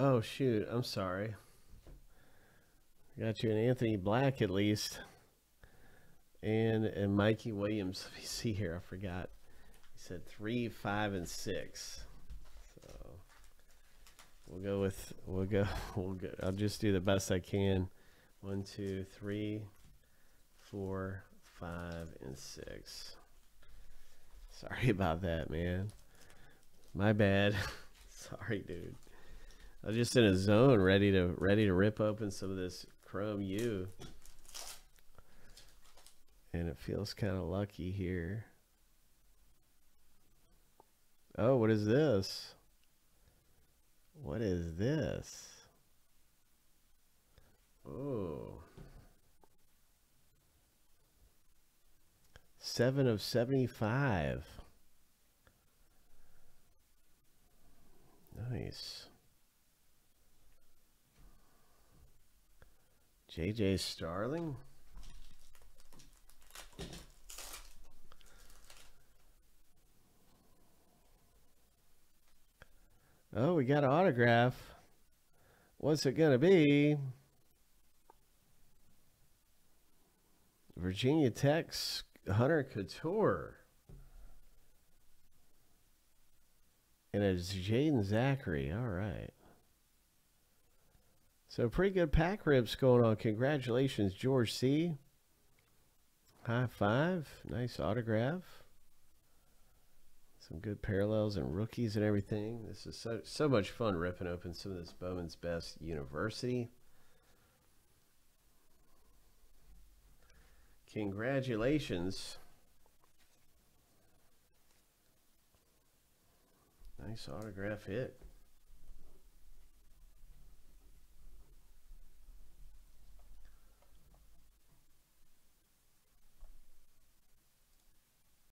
Oh, shoot. I'm sorry. Got you an Anthony Black, at least. And Mikey Williams. Let me see here. I forgot. He said 3, 5, and 6. So we'll go. I'll just do the best I can. 1, 2, 3, 4, 5, and 6. Sorry about that, man. My bad. Sorry, dude. I was just in a zone ready to rip open some of this Chrome U. And it feels kind of lucky here. Oh, what is this? What is this? Oh. 7 of 75. Nice. JJ Starling. Oh, we got an autograph. What's it gonna be? Virginia Tech's Hunter Couture. And it's Jaden Zachary. All right. So pretty good pack ribs going on. Congratulations, George C. High five. Nice autograph. Some good parallels and rookies and everything. This is so much fun ripping open some of this Bowman's Best University. Congratulations. Nice autograph hit.